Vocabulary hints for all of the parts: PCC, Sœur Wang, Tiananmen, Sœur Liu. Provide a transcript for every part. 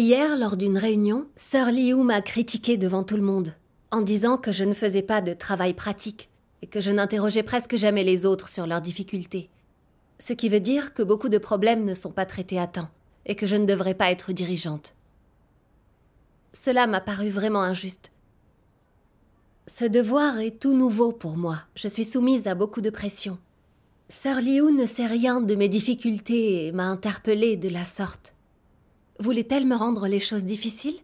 Hier, lors d'une réunion, Sœur Liu m'a critiqué devant tout le monde, en disant que je ne faisais pas de travail pratique et que je n'interrogeais presque jamais les autres sur leurs difficultés. Ce qui veut dire que beaucoup de problèmes ne sont pas traités à temps et que je ne devrais pas être dirigeante. Cela m'a paru vraiment injuste. Ce devoir est tout nouveau pour moi. Je suis soumise à beaucoup de pression. Sœur Liu ne sait rien de mes difficultés et m'a interpellée de la sorte. Voulait-elle me rendre les choses difficiles?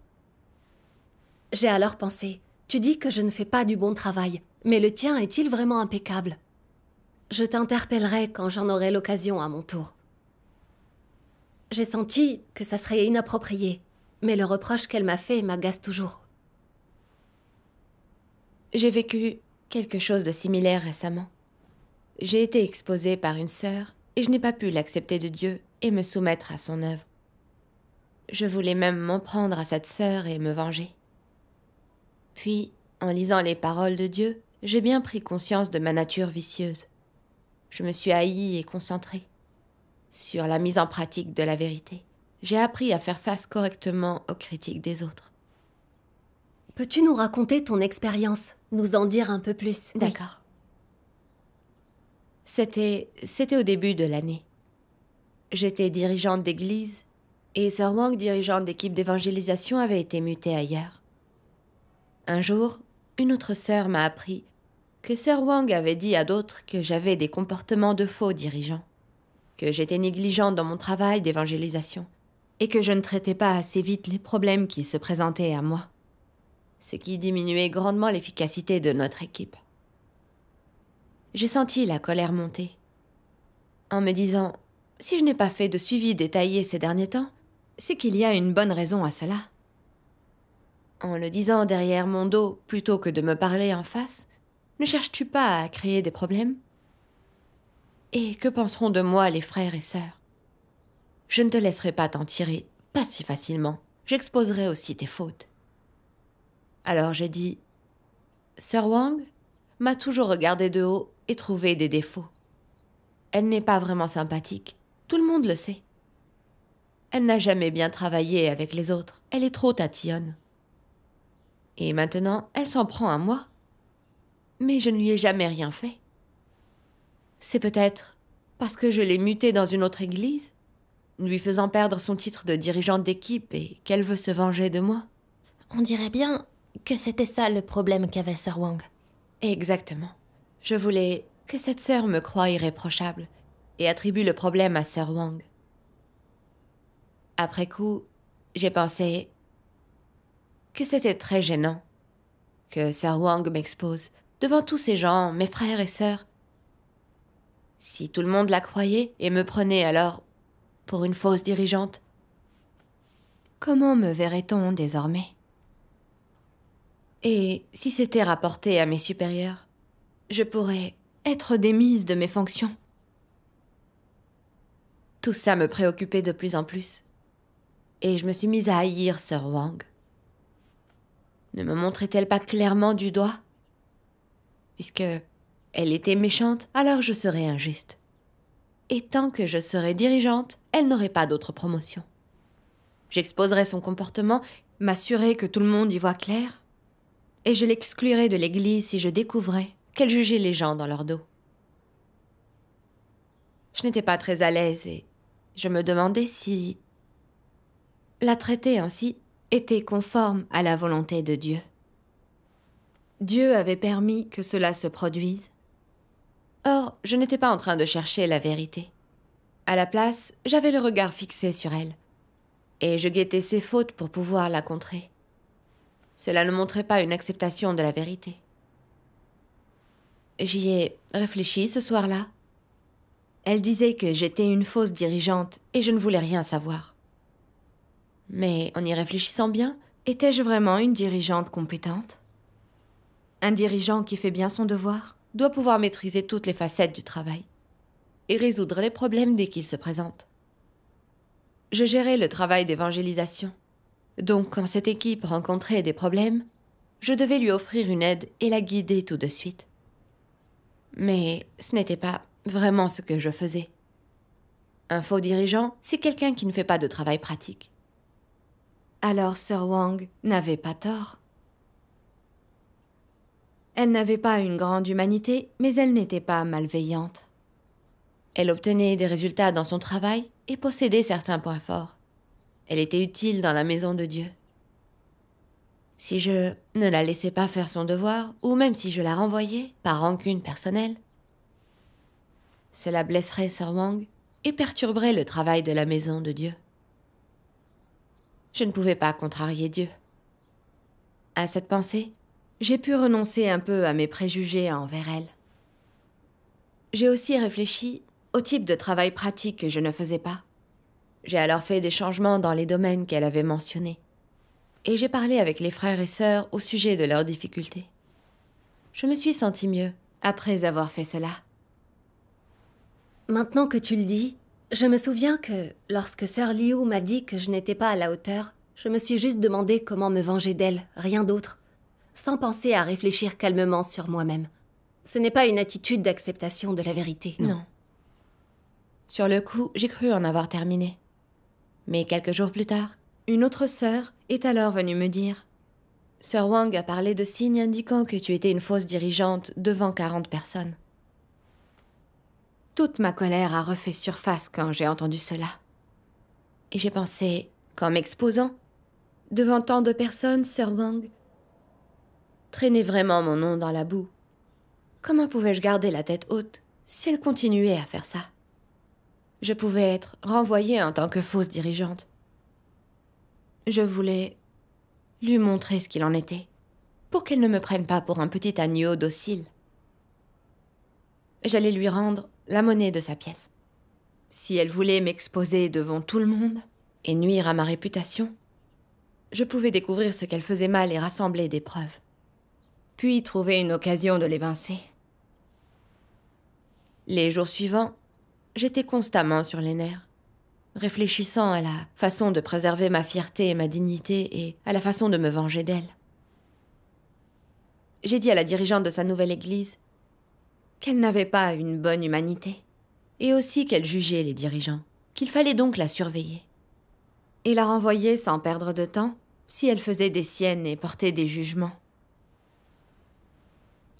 J'ai alors pensé, tu dis que je ne fais pas du bon travail, mais le tien est-il vraiment impeccable? Je t'interpellerai quand j'en aurai l'occasion à mon tour. J'ai senti que ça serait inapproprié, mais le reproche qu'elle m'a fait m'agace toujours. J'ai vécu quelque chose de similaire récemment. J'ai été exposée par une sœur et je n'ai pas pu l'accepter de Dieu et me soumettre à son œuvre. Je voulais même m'en prendre à cette sœur et me venger. Puis, en lisant les paroles de Dieu, j'ai bien pris conscience de ma nature vicieuse. Je me suis haïe et concentrée sur la mise en pratique de la vérité. J'ai appris à faire face correctement aux critiques des autres. Peux-tu nous raconter ton expérience? Nous en dire un peu plus? D'accord. C'était au début de l'année. J'étais dirigeante d'église et Sœur Wang, dirigeante d'équipe d'évangélisation, avait été mutée ailleurs. Un jour, une autre sœur m'a appris que Sœur Wang avait dit à d'autres que j'avais des comportements de faux dirigeants, que j'étais négligente dans mon travail d'évangélisation et que je ne traitais pas assez vite les problèmes qui se présentaient à moi, ce qui diminuait grandement l'efficacité de notre équipe. J'ai senti la colère monter, en me disant « Si je n'ai pas fait de suivi détaillé ces derniers temps, c'est qu'il y a une bonne raison à cela. » En le disant derrière mon dos plutôt que de me parler en face, ne cherches-tu pas à créer des problèmes? Et que penseront de moi les frères et sœurs? Je ne te laisserai pas t'en tirer, pas si facilement. J'exposerai aussi tes fautes. Alors j'ai dit, Sœur Wang m'a toujours regardée de haut et trouvé des défauts. Elle n'est pas vraiment sympathique, tout le monde le sait. Elle n'a jamais bien travaillé avec les autres. Elle est trop tatillonne. Et maintenant, elle s'en prend à moi. Mais je ne lui ai jamais rien fait. C'est peut-être parce que je l'ai mutée dans une autre église, lui faisant perdre son titre de dirigeante d'équipe et qu'elle veut se venger de moi. On dirait bien que c'était ça le problème qu'avait Sœur Wang. Exactement. Je voulais que cette sœur me croie irréprochable et attribue le problème à Sœur Wang. Après coup, j'ai pensé que c'était très gênant que Sœur Wang m'expose devant tous ces gens, mes frères et sœurs. Si tout le monde la croyait et me prenait alors pour une fausse dirigeante, comment me verrait-on désormais? Et si c'était rapporté à mes supérieurs, je pourrais être démise de mes fonctions. Tout ça me préoccupait de plus en plus. Et je me suis mise à haïr Sœur Wang. Ne me montrait-elle pas clairement du doigt? Puisque elle était méchante, alors je serais injuste. Et tant que je serais dirigeante, elle n'aurait pas d'autre promotion. J'exposerais son comportement, m'assurer que tout le monde y voit clair, et je l'exclurais de l'église si je découvrais qu'elle jugeait les gens dans leur dos. Je n'étais pas très à l'aise et je me demandais si la traiter ainsi était conforme à la volonté de Dieu. Dieu avait permis que cela se produise. Or, je n'étais pas en train de chercher la vérité. À la place, j'avais le regard fixé sur elle, et je guettais ses fautes pour pouvoir la contrer. Cela ne montrait pas une acceptation de la vérité. J'y ai réfléchi ce soir-là. Elle disait que j'étais une fausse dirigeante et je ne voulais rien savoir. Mais en y réfléchissant bien, étais-je vraiment une dirigeante compétente? Un dirigeant qui fait bien son devoir doit pouvoir maîtriser toutes les facettes du travail et résoudre les problèmes dès qu'ils se présentent. Je gérais le travail d'évangélisation. Donc, quand cette équipe rencontrait des problèmes, je devais lui offrir une aide et la guider tout de suite. Mais ce n'était pas vraiment ce que je faisais. Un faux dirigeant, c'est quelqu'un qui ne fait pas de travail pratique. Alors Sœur Wang n'avait pas tort. Elle n'avait pas une grande humanité, mais elle n'était pas malveillante. Elle obtenait des résultats dans son travail et possédait certains points forts. Elle était utile dans la maison de Dieu. Si je ne la laissais pas faire son devoir, ou même si je la renvoyais par rancune personnelle, cela blesserait Sœur Wang et perturberait le travail de la maison de Dieu. Je ne pouvais pas contrarier Dieu. À cette pensée, j'ai pu renoncer un peu à mes préjugés envers elle. J'ai aussi réfléchi au type de travail pratique que je ne faisais pas. J'ai alors fait des changements dans les domaines qu'elle avait mentionnés. Et j'ai parlé avec les frères et sœurs au sujet de leurs difficultés. Je me suis sentie mieux après avoir fait cela. Maintenant que tu le dis, je me souviens que, lorsque Sœur Liu m'a dit que je n'étais pas à la hauteur, je me suis juste demandé comment me venger d'elle, rien d'autre, sans penser à réfléchir calmement sur moi-même. Ce n'est pas une attitude d'acceptation de la vérité. Non. Sur le coup, j'ai cru en avoir terminé. Mais quelques jours plus tard, une autre sœur est alors venue me dire « Sœur Wang a parlé de signes indiquant que tu étais une fausse dirigeante devant 40 personnes. » Toute ma colère a refait surface quand j'ai entendu cela. Et j'ai pensé qu'en m'exposant, devant tant de personnes, Sœur Wang traînait vraiment mon nom dans la boue. Comment pouvais-je garder la tête haute si elle continuait à faire ça? Je pouvais être renvoyée en tant que fausse dirigeante. Je voulais lui montrer ce qu'il en était, pour qu'elle ne me prenne pas pour un petit agneau docile. J'allais lui rendre la monnaie de sa pièce. Si elle voulait m'exposer devant tout le monde et nuire à ma réputation, je pouvais découvrir ce qu'elle faisait mal et rassembler des preuves, puis trouver une occasion de l'évincer. Les jours suivants, j'étais constamment sur les nerfs, réfléchissant à la façon de préserver ma fierté et ma dignité et à la façon de me venger d'elle. J'ai dit à la dirigeante de sa nouvelle église qu'elle n'avait pas une bonne humanité, et aussi qu'elle jugeait les dirigeants, qu'il fallait donc la surveiller, et la renvoyer sans perdre de temps si elle faisait des siennes et portait des jugements.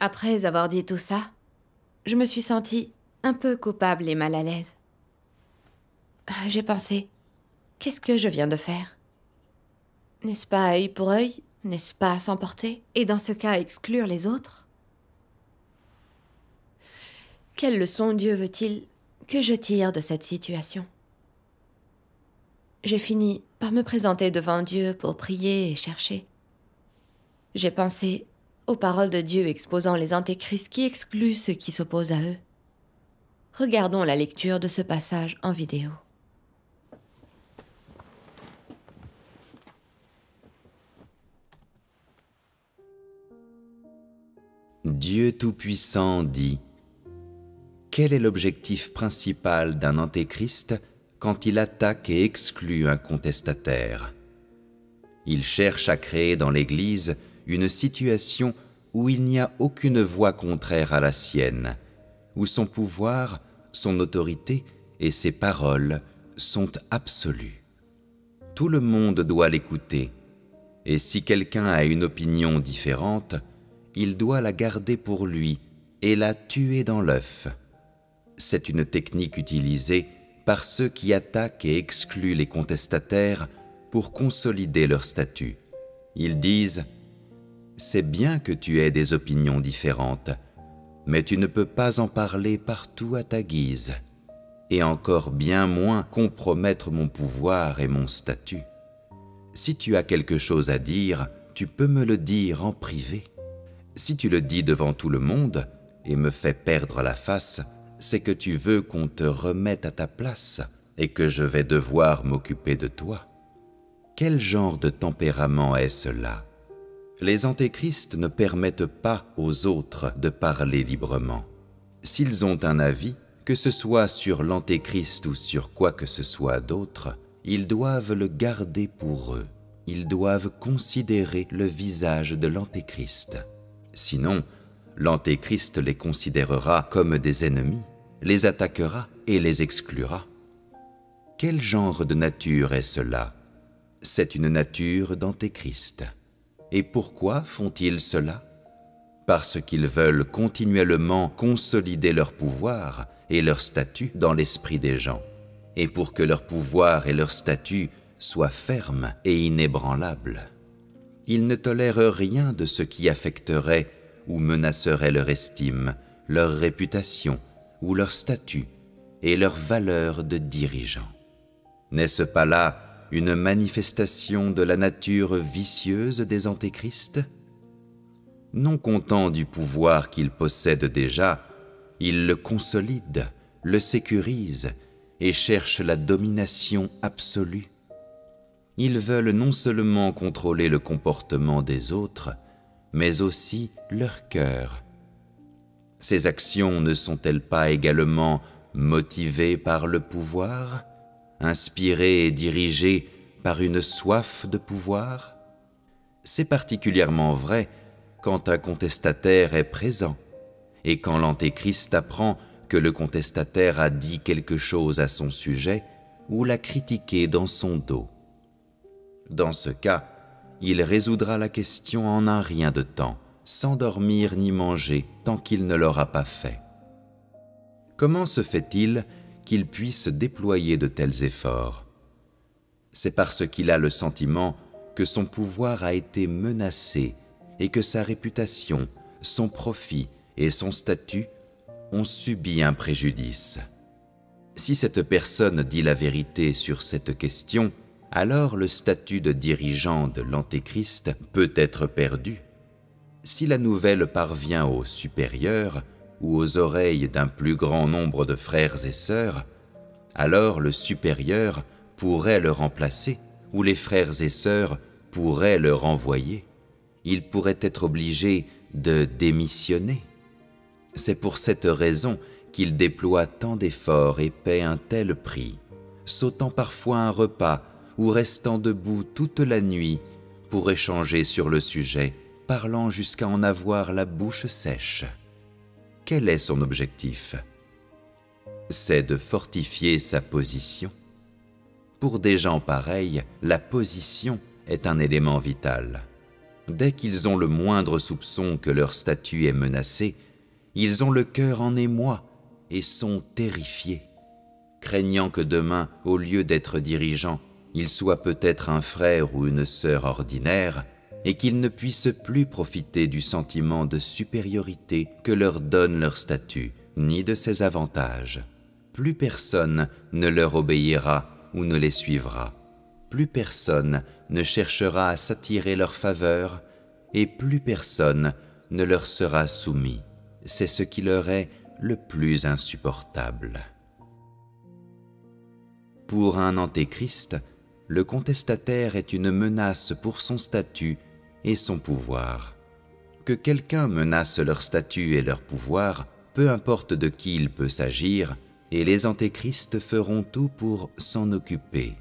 Après avoir dit tout ça, je me suis sentie un peu coupable et mal à l'aise. J'ai pensé, qu'est-ce que je viens de faire? N'est-ce pas œil pour œil? N'est-ce pas s'emporter? Et dans ce cas, exclure les autres? Quelle leçon Dieu veut-il que je tire de cette situation? J'ai fini par me présenter devant Dieu pour prier et chercher. J'ai pensé aux paroles de Dieu exposant les antéchrists qui excluent ceux qui s'opposent à eux. Regardons la lecture de ce passage en vidéo. Dieu Tout-Puissant dit: quel est l'objectif principal d'un antéchrist quand il attaque et exclut un contestataire? Il cherche à créer dans l'Église une situation où il n'y a aucune voix contraire à la sienne, où son pouvoir, son autorité et ses paroles sont absolus. Tout le monde doit l'écouter, et si quelqu'un a une opinion différente, il doit la garder pour lui et la tuer dans l'œuf. C'est une technique utilisée par ceux qui attaquent et excluent les contestataires pour consolider leur statut. Ils disent « C'est bien que tu aies des opinions différentes, mais tu ne peux pas en parler partout à ta guise, et encore bien moins compromettre mon pouvoir et mon statut. Si tu as quelque chose à dire, tu peux me le dire en privé. Si tu le dis devant tout le monde et me fais perdre la face, c'est que tu veux qu'on te remette à ta place et que je vais devoir m'occuper de toi. » Quel genre de tempérament est cela? Les antéchrists ne permettent pas aux autres de parler librement. S'ils ont un avis, que ce soit sur l'antéchrist ou sur quoi que ce soit d'autre, ils doivent le garder pour eux. Ils doivent considérer le visage de l'antéchrist. Sinon, l'antéchrist les considérera comme des ennemis, les attaquera et les exclura. Quel genre de nature est cela? c'est une nature d'antéchrist. Et pourquoi font-ils cela? Parce qu'ils veulent continuellement consolider leur pouvoir et leur statut dans l'esprit des gens, et pour que leur pouvoir et leur statut soient fermes et inébranlables. Ils ne tolèrent rien de ce qui affecterait ou menacerait leur estime, leur réputation ou leur statut et leur valeur de dirigeant. N'est-ce pas là une manifestation de la nature vicieuse des antéchrists? Non contents du pouvoir qu'ils possèdent déjà, ils le consolident, le sécurisent et cherchent la domination absolue. Ils veulent non seulement contrôler le comportement des autres, mais aussi leur cœur. Ces actions ne sont-elles pas également motivées par le pouvoir, inspirées et dirigées par une soif de pouvoir? C'est particulièrement vrai quand un contestataire est présent et quand l'antéchrist apprend que le contestataire a dit quelque chose à son sujet ou l'a critiqué dans son dos. Dans ce cas, il résoudra la question en un rien de temps, sans dormir ni manger tant qu'il ne l'aura pas fait. Comment se fait-il qu'il puisse déployer de tels efforts? C'est parce qu'il a le sentiment que son pouvoir a été menacé et que sa réputation, son profit et son statut ont subi un préjudice. Si cette personne dit la vérité sur cette question, alors le statut de dirigeant de l'antéchrist peut être perdu. Si la nouvelle parvient aux supérieurs ou aux oreilles d'un plus grand nombre de frères et sœurs, alors le supérieur pourrait le remplacer ou les frères et sœurs pourraient le renvoyer. Il pourrait être obligé de démissionner. C'est pour cette raison qu'il déploie tant d'efforts et paie un tel prix, sautant parfois un repas ou restant debout toute la nuit pour échanger sur le sujet, parlant jusqu'à en avoir la bouche sèche. Quel est son objectif? C'est de fortifier sa position. Pour des gens pareils, la position est un élément vital. Dès qu'ils ont le moindre soupçon que leur statut est menacé, ils ont le cœur en émoi et sont terrifiés, craignant que demain, au lieu d'être dirigeants, il soit peut-être un frère ou une sœur ordinaire, et qu'ils ne puissent plus profiter du sentiment de supériorité que leur donne leur statut, ni de ses avantages. Plus personne ne leur obéira ou ne les suivra. Plus personne ne cherchera à s'attirer leur faveur, et plus personne ne leur sera soumis. C'est ce qui leur est le plus insupportable. Pour un antéchrist, le contestataire est une menace pour son statut et son pouvoir. Que quelqu'un menace leur statut et leur pouvoir, peu importe de qui il peut s'agir, et les antéchrists feront tout pour s'en occuper.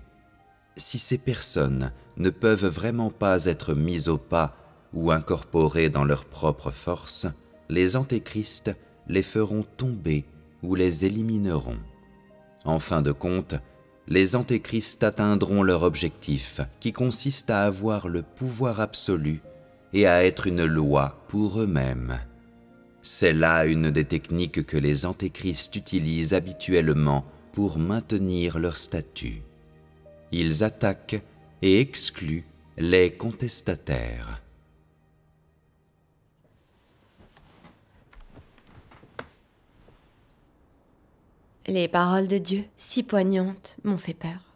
Si ces personnes ne peuvent vraiment pas être mises au pas ou incorporées dans leur propre force, les antéchrists les feront tomber ou les élimineront. En fin de compte, les antéchrists atteindront leur objectif, qui consiste à avoir le pouvoir absolu et à être une loi pour eux-mêmes. C'est là une des techniques que les antéchrists utilisent habituellement pour maintenir leur statut. Ils attaquent et excluent les contestataires. Les paroles de Dieu, si poignantes, m'ont fait peur.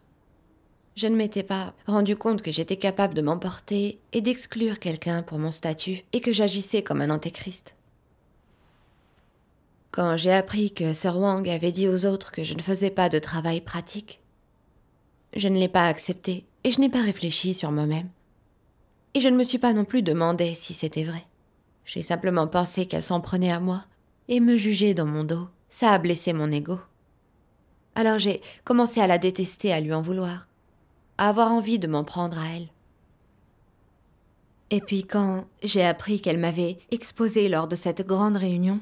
Je ne m'étais pas rendu compte que j'étais capable de m'emporter et d'exclure quelqu'un pour mon statut et que j'agissais comme un antéchrist. Quand j'ai appris que Sœur Wang avait dit aux autres que je ne faisais pas de travail pratique, je ne l'ai pas accepté et je n'ai pas réfléchi sur moi-même. Et je ne me suis pas non plus demandé si c'était vrai. J'ai simplement pensé qu'elle s'en prenait à moi et me jugeait dans mon dos. Ça a blessé mon ego. Alors j'ai commencé à la détester, à lui en vouloir, à avoir envie de m'en prendre à elle. Et puis quand j'ai appris qu'elle m'avait exposée lors de cette grande réunion,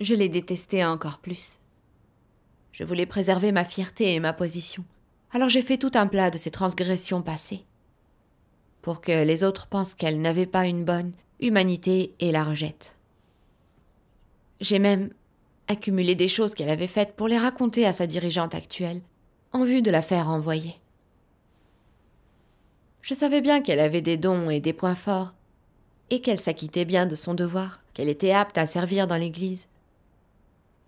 je l'ai détestée encore plus. Je voulais préserver ma fierté et ma position, alors j'ai fait tout un plat de ces transgressions passées. pour que les autres pensent qu'elle n'avait pas une bonne humanité et la rejettent. J'ai même accumulé des choses qu'elle avait faites pour les raconter à sa dirigeante actuelle, en vue de la faire envoyer. Je savais bien qu'elle avait des dons et des points forts, et qu'elle s'acquittait bien de son devoir, qu'elle était apte à servir dans l'Église.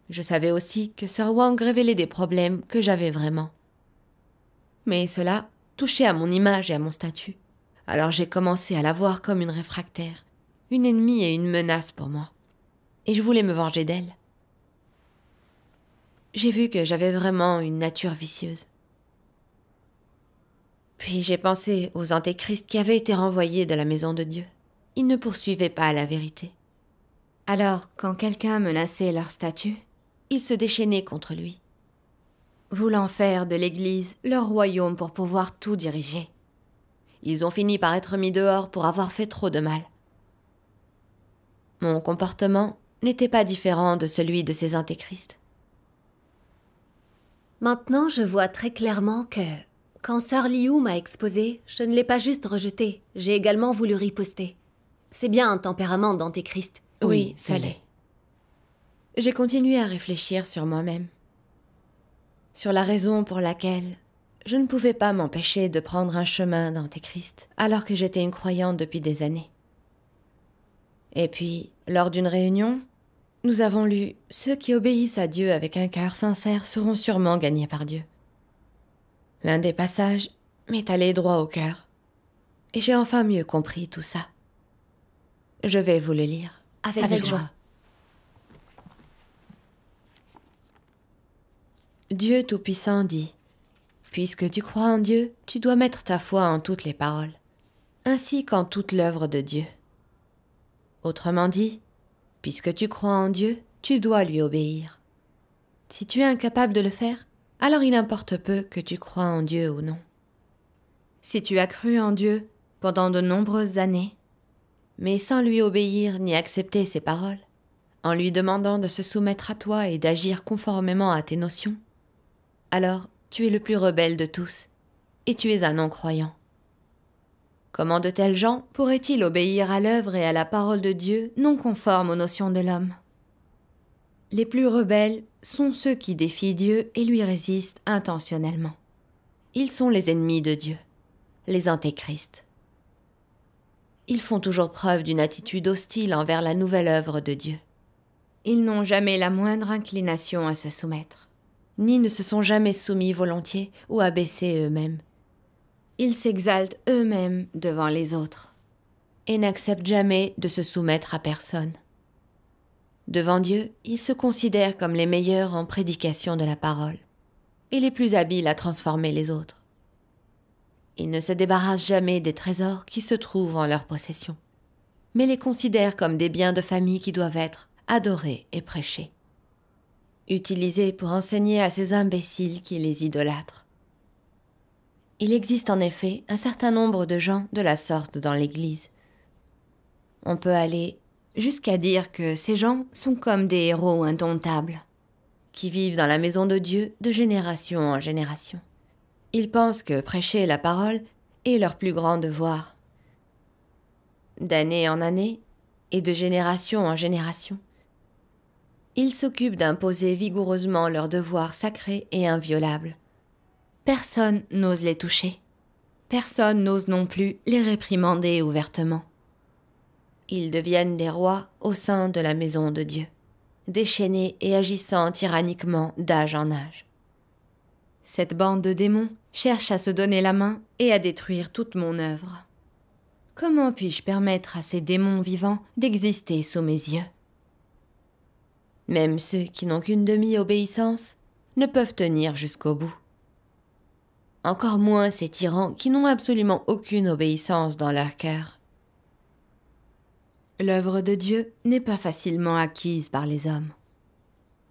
Je savais aussi que Sœur Wang révélait des problèmes que j'avais vraiment. Mais cela touchait à mon image et à mon statut, alors j'ai commencé à la voir comme une réfractaire, une ennemie et une menace pour moi. Et je voulais me venger d'elle. J'ai vu que j'avais vraiment une nature vicieuse. Puis j'ai pensé aux antéchrists qui avaient été renvoyés de la maison de Dieu. Ils ne poursuivaient pas la vérité. Alors, quand quelqu'un menaçait leur statut, ils se déchaînaient contre lui, voulant faire de l'Église leur royaume pour pouvoir tout diriger. Ils ont fini par être mis dehors pour avoir fait trop de mal. Mon comportement n'était pas différent de celui de ces antéchrists. Maintenant, je vois très clairement que, quand Sœur Liu m'a exposée, je ne l'ai pas juste rejetée, j'ai également voulu riposter. C'est bien un tempérament d'antéchrist. Oui, ça l'est. J'ai continué à réfléchir sur moi-même, sur la raison pour laquelle je ne pouvais pas m'empêcher de prendre un chemin d'antéchrist, alors que j'étais une croyante depuis des années. Et puis, lors d'une réunion, nous avons lu « Ceux qui obéissent à Dieu avec un cœur sincère seront sûrement gagnés par Dieu ». L'un des passages m'est allé droit au cœur, et j'ai enfin mieux compris tout ça. Je vais vous le lire avec joie. Dieu Tout-Puissant dit « Puisque tu crois en Dieu, tu dois mettre ta foi en toutes les paroles, ainsi qu'en toute l'œuvre de Dieu. » Autrement dit, puisque tu crois en Dieu, tu dois lui obéir. Si tu es incapable de le faire, alors il importe peu que tu crois en Dieu ou non. Si tu as cru en Dieu pendant de nombreuses années, mais sans lui obéir ni accepter ses paroles, en lui demandant de se soumettre à toi et d'agir conformément à tes notions, alors tu es le plus rebelle de tous, et tu es un non-croyant. Comment de tels gens pourraient-ils obéir à l'œuvre et à la parole de Dieu non conformes aux notions de l'homme? Les plus rebelles sont ceux qui défient Dieu et lui résistent intentionnellement. Ils sont les ennemis de Dieu, les antéchrists. Ils font toujours preuve d'une attitude hostile envers la nouvelle œuvre de Dieu. Ils n'ont jamais la moindre inclination à se soumettre, ni ne se sont jamais soumis volontiers ou abaissés eux-mêmes. Ils s'exaltent eux-mêmes devant les autres et n'acceptent jamais de se soumettre à personne. Devant Dieu, ils se considèrent comme les meilleurs en prédication de la parole et les plus habiles à transformer les autres. Ils ne se débarrassent jamais des trésors qui se trouvent en leur possession, mais les considèrent comme des biens de famille qui doivent être adorés et prêchés, utilisés pour enseigner à ces imbéciles qui les idolâtrent. Il existe en effet un certain nombre de gens de la sorte dans l'Église. On peut aller jusqu'à dire que ces gens sont comme des héros indomptables, qui vivent dans la maison de Dieu de génération en génération. Ils pensent que prêcher la parole est leur plus grand devoir. D'année en année et de génération en génération, ils s'occupent d'imposer vigoureusement leurs devoirs sacrés et inviolables. Personne n'ose les toucher. Personne n'ose non plus les réprimander ouvertement. Ils deviennent des rois au sein de la maison de Dieu, déchaînés et agissant tyranniquement d'âge en âge. Cette bande de démons cherche à se donner la main et à détruire toute mon œuvre. Comment puis-je permettre à ces démons vivants d'exister sous mes yeux? Même ceux qui n'ont qu'une demi-obéissance ne peuvent tenir jusqu'au bout. Encore moins ces tyrans qui n'ont absolument aucune obéissance dans leur cœur. L'œuvre de Dieu n'est pas facilement acquise par les hommes.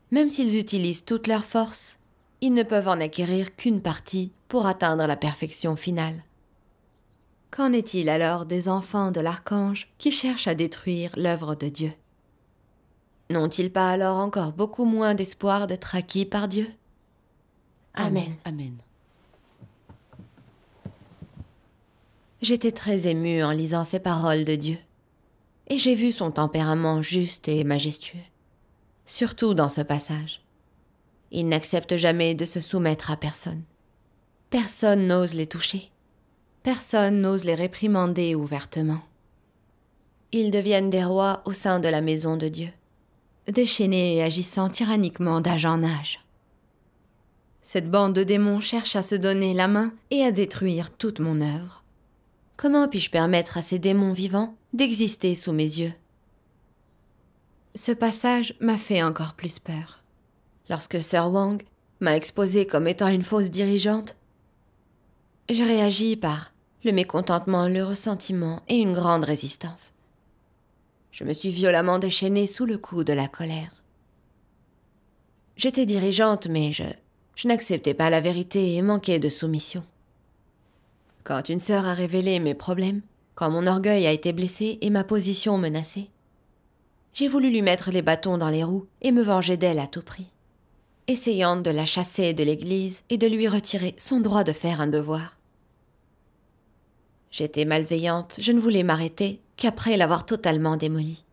Même s'ils utilisent toute leur force, ils ne peuvent en acquérir qu'une partie pour atteindre la perfection finale. Qu'en est-il alors des enfants de l'archange qui cherchent à détruire l'œuvre de Dieu? N'ont-ils pas alors encore beaucoup moins d'espoir d'être acquis par Dieu? Amen. Amen. J'étais très émue en lisant ces paroles de Dieu, et j'ai vu son tempérament juste et majestueux, surtout dans ce passage. Il n'accepte jamais de se soumettre à personne. Personne n'ose les toucher. Personne n'ose les réprimander ouvertement. Ils deviennent des rois au sein de la maison de Dieu, déchaînés et agissant tyranniquement d'âge en âge. Cette bande de démons cherche à se donner la main et à détruire toute mon œuvre. Comment puis-je permettre à ces démons vivants d'exister sous mes yeux? Ce passage m'a fait encore plus peur. Lorsque Sœur Wang m'a exposée comme étant une fausse dirigeante, j'ai réagi par le mécontentement, le ressentiment et une grande résistance. Je me suis violemment déchaînée sous le coup de la colère. J'étais dirigeante, mais je n'acceptais pas la vérité et manquais de soumission. Quand une sœur a révélé mes problèmes, quand mon orgueil a été blessé et ma position menacée, j'ai voulu lui mettre les bâtons dans les roues et me venger d'elle à tout prix, essayant de la chasser de l'église et de lui retirer son droit de faire un devoir. J'étais malveillante, je ne voulais m'arrêter qu'après l'avoir totalement démolie.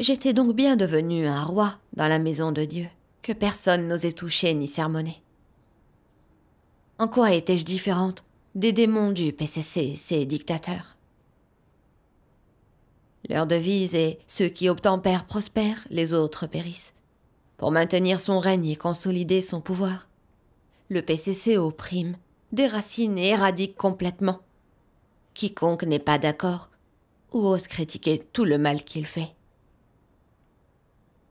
J'étais donc bien devenue un roi dans la maison de Dieu, que personne n'osait toucher ni sermonner. En quoi étais-je différente des démons du PCC, ces dictateurs? Leur devise est « Ceux qui obtempèrent prospèrent, les autres périssent ». Pour maintenir son règne et consolider son pouvoir, le PCC opprime, déracine et éradique complètement quiconque n'est pas d'accord ou ose critiquer tout le mal qu'il fait.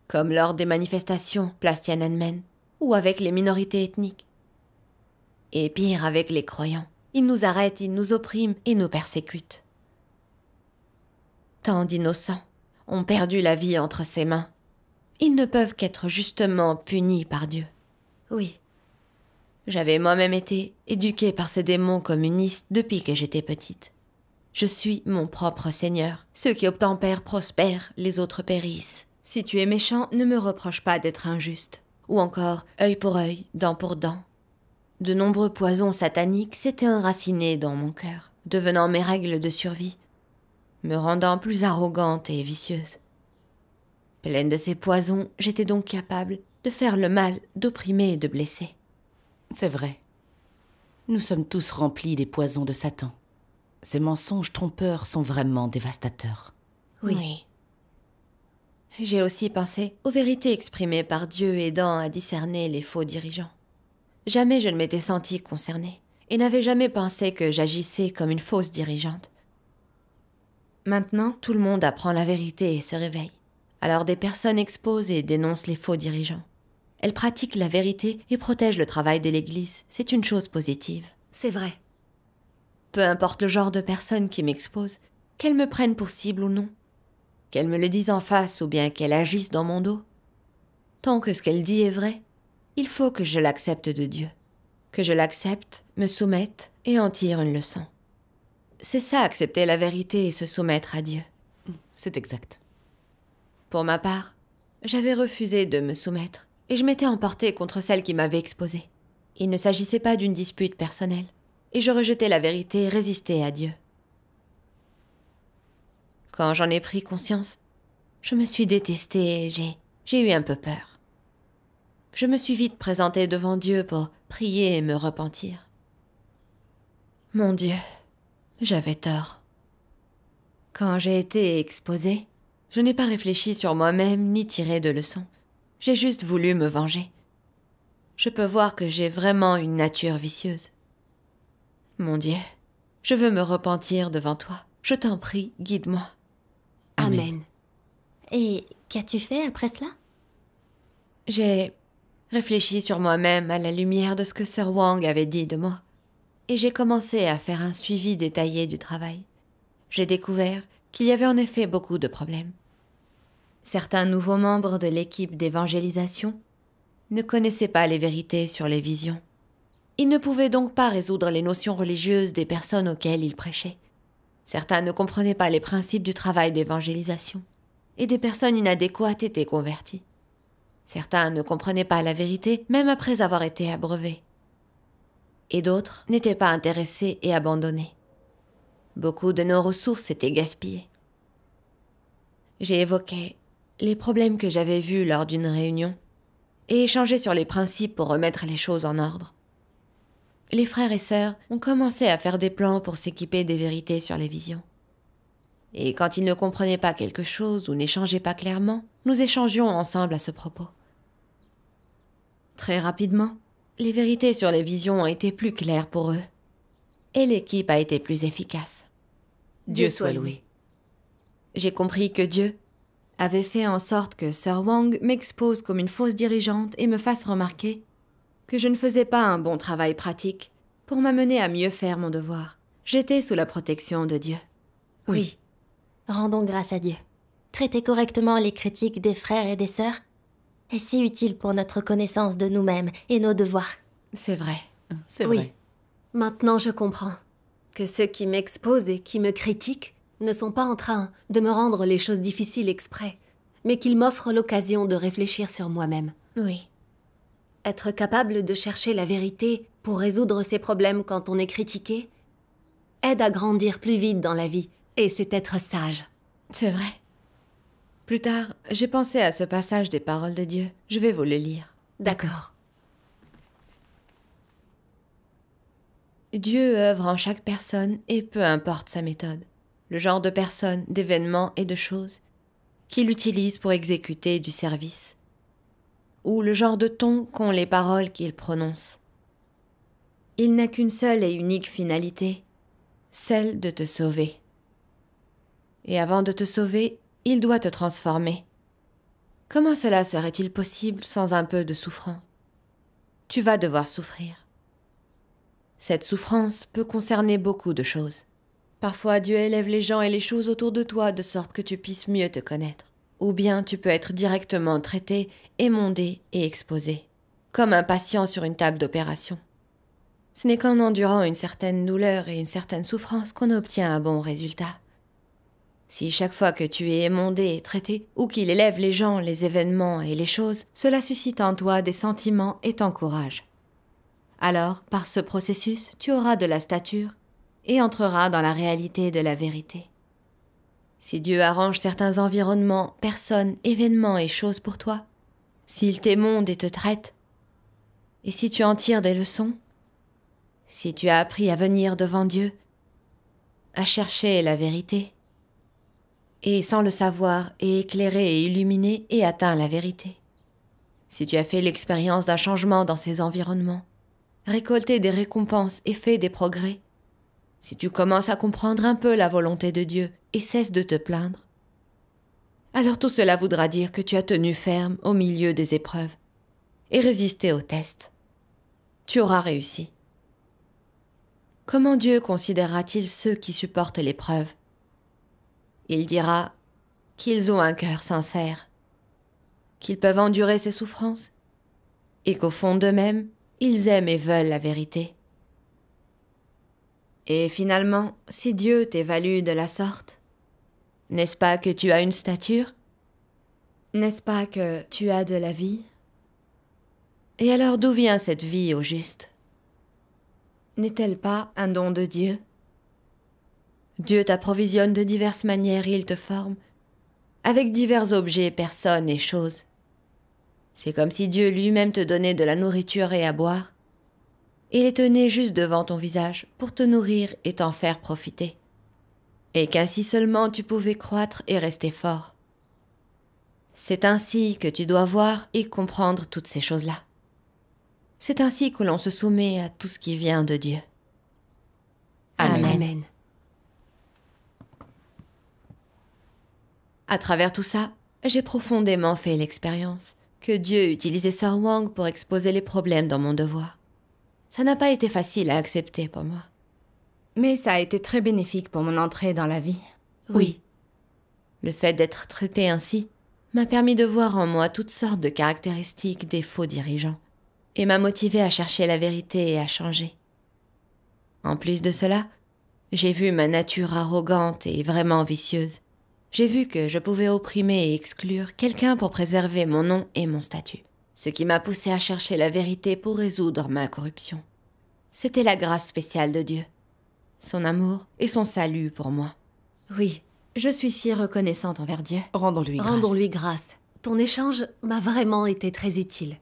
Comme lors des manifestations place Tiananmen ou avec les minorités ethniques. Et pire avec les croyants, ils nous arrêtent, ils nous oppriment et nous persécutent. Tant d'innocents ont perdu la vie entre ses mains. Ils ne peuvent qu'être justement punis par Dieu. Oui, j'avais moi-même été éduquée par ces démons communistes depuis que j'étais petite. Je suis mon propre Seigneur. Ceux qui obtempèrent prospèrent, les autres périssent. Si tu es méchant, ne me reproche pas d'être injuste. Ou encore, œil pour œil, dent pour dent. De nombreux poisons sataniques s'étaient enracinés dans mon cœur, devenant mes règles de survie, me rendant plus arrogante et vicieuse. Pleine de ces poisons, j'étais donc capable de faire le mal, d'opprimer et de blesser. C'est vrai. Nous sommes tous remplis des poisons de Satan. Ces mensonges trompeurs sont vraiment dévastateurs. Oui. J'ai aussi pensé aux vérités exprimées par Dieu aidant à discerner les faux dirigeants. Jamais je ne m'étais sentie concernée et n'avais jamais pensé que j'agissais comme une fausse dirigeante. Maintenant, tout le monde apprend la vérité et se réveille. Alors des personnes exposent et dénoncent les faux dirigeants. Elles pratiquent la vérité et protègent le travail de l'Église. C'est une chose positive. C'est vrai. Peu importe le genre de personne qui m'expose, qu'elles me prennent pour cible ou non, qu'elles me le disent en face ou bien qu'elles agissent dans mon dos, tant que ce qu'elle dit est vrai, il faut que je l'accepte de Dieu, que je l'accepte, me soumette et en tire une leçon. C'est ça, accepter la vérité et se soumettre à Dieu. C'est exact. Pour ma part, j'avais refusé de me soumettre et je m'étais emportée contre celle qui m'avait exposée. Il ne s'agissait pas d'une dispute personnelle et je rejetais la vérité et résistais à Dieu. Quand j'en ai pris conscience, je me suis détestée et j'ai eu un peu peur. Je me suis vite présentée devant Dieu pour prier et me repentir. Mon Dieu, j'avais tort. Quand j'ai été exposée, je n'ai pas réfléchi sur moi-même ni tiré de leçons. J'ai juste voulu me venger. Je peux voir que j'ai vraiment une nature vicieuse. Mon Dieu, je veux me repentir devant toi. Je t'en prie, guide-moi. Amen. Amen. Et qu'as-tu fait après cela? J'ai réfléchi sur moi-même à la lumière de ce que Sœur Wang avait dit de moi. Et j'ai commencé à faire un suivi détaillé du travail. J'ai découvert qu'il y avait en effet beaucoup de problèmes. Certains nouveaux membres de l'équipe d'évangélisation ne connaissaient pas les vérités sur les visions. Ils ne pouvaient donc pas résoudre les notions religieuses des personnes auxquelles ils prêchaient. Certains ne comprenaient pas les principes du travail d'évangélisation, et des personnes inadéquates étaient converties. Certains ne comprenaient pas la vérité, même après avoir été abreuvés. Et d'autres n'étaient pas intéressés et abandonnés. Beaucoup de nos ressources étaient gaspillées. J'ai évoqué les problèmes que j'avais vus lors d'une réunion et échangé sur les principes pour remettre les choses en ordre. Les frères et sœurs ont commencé à faire des plans pour s'équiper des vérités sur les visions. Et quand ils ne comprenaient pas quelque chose ou n'échangeaient pas clairement, nous échangions ensemble à ce propos. Très rapidement, les vérités sur les visions ont été plus claires pour eux. Et l'équipe a été plus efficace. Dieu soit loué. J'ai compris que Dieu avait fait en sorte que Sœur Wang m'expose comme une fausse dirigeante et me fasse remarquer que je ne faisais pas un bon travail pratique pour m'amener à mieux faire mon devoir. J'étais sous la protection de Dieu. Oui. Rendons grâce à Dieu. Traiter correctement les critiques des frères et des sœurs est si utile pour notre connaissance de nous-mêmes et nos devoirs. C'est vrai. C'est vrai. Maintenant, je comprends que ceux qui m'exposent et qui me critiquent ne sont pas en train de me rendre les choses difficiles exprès, mais qu'ils m'offrent l'occasion de réfléchir sur moi-même. Oui. Être capable de chercher la vérité pour résoudre ses problèmes quand on est critiqué aide à grandir plus vite dans la vie, et c'est être sage. C'est vrai. Plus tard, j'ai pensé à ce passage des paroles de Dieu. Je vais vous le lire. D'accord. Dieu œuvre en chaque personne et peu importe sa méthode, le genre de personne, d'événements et de choses qu'il utilise pour exécuter du service, ou le genre de ton qu'ont les paroles qu'il prononce. Il n'a qu'une seule et unique finalité, celle de te sauver. Et avant de te sauver, il doit te transformer. Comment cela serait-il possible sans un peu de souffrance? Tu vas devoir souffrir. Cette souffrance peut concerner beaucoup de choses. Parfois, Dieu élève les gens et les choses autour de toi de sorte que tu puisses mieux te connaître. Ou bien tu peux être directement traité, émondé et exposé, comme un patient sur une table d'opération. Ce n'est qu'en endurant une certaine douleur et une certaine souffrance qu'on obtient un bon résultat. Si chaque fois que tu es émondé et traité, ou qu'il élève les gens, les événements et les choses, cela suscite en toi des sentiments et t'encourage. Alors, par ce processus, tu auras de la stature et entreras dans la réalité de la vérité. Si Dieu arrange certains environnements, personnes, événements et choses pour toi, s'il t'émonde et te traite, et si tu en tires des leçons, si tu as appris à venir devant Dieu, à chercher la vérité, et sans le savoir, et éclairé et illuminé et atteint la vérité, si tu as fait l'expérience d'un changement dans ces environnements, récolter des récompenses et faire des progrès. Si tu commences à comprendre un peu la volonté de Dieu et cesses de te plaindre, alors tout cela voudra dire que tu as tenu ferme au milieu des épreuves et résisté aux tests. Tu auras réussi. Comment Dieu considérera-t-il ceux qui supportent l'épreuve? Il dira qu'ils ont un cœur sincère, qu'ils peuvent endurer ces souffrances et qu'au fond d'eux-mêmes, ils aiment et veulent la vérité. Et finalement, si Dieu t'évalue de la sorte, n'est-ce pas que tu as une stature? N'est-ce pas que tu as de la vie? Et alors d'où vient cette vie au juste? N'est-elle pas un don de Dieu? Dieu t'approvisionne de diverses manières et il te forme, avec divers objets, personnes et choses. C'est comme si Dieu lui-même te donnait de la nourriture et à boire, et les tenait juste devant ton visage pour te nourrir et t'en faire profiter, et qu'ainsi seulement tu pouvais croître et rester fort. C'est ainsi que tu dois voir et comprendre toutes ces choses-là. C'est ainsi que l'on se soumet à tout ce qui vient de Dieu. Amen. Amen. À travers tout ça, j'ai profondément fait l'expérience que Dieu utilisait Sœur Wang pour exposer les problèmes dans mon devoir. Ça n'a pas été facile à accepter pour moi. Mais ça a été très bénéfique pour mon entrée dans la vie. Oui. Le fait d'être traité ainsi m'a permis de voir en moi toutes sortes de caractéristiques des faux dirigeants et m'a motivé à chercher la vérité et à changer. En plus de cela, j'ai vu ma nature arrogante et vraiment vicieuse. J'ai vu que je pouvais opprimer et exclure quelqu'un pour préserver mon nom et mon statut, ce qui m'a poussé à chercher la vérité pour résoudre ma corruption. C'était la grâce spéciale de Dieu. son amour et son salut pour moi. Oui, je suis si reconnaissante envers Dieu. Rendons-lui grâce. Ton échange m'a vraiment été très utile.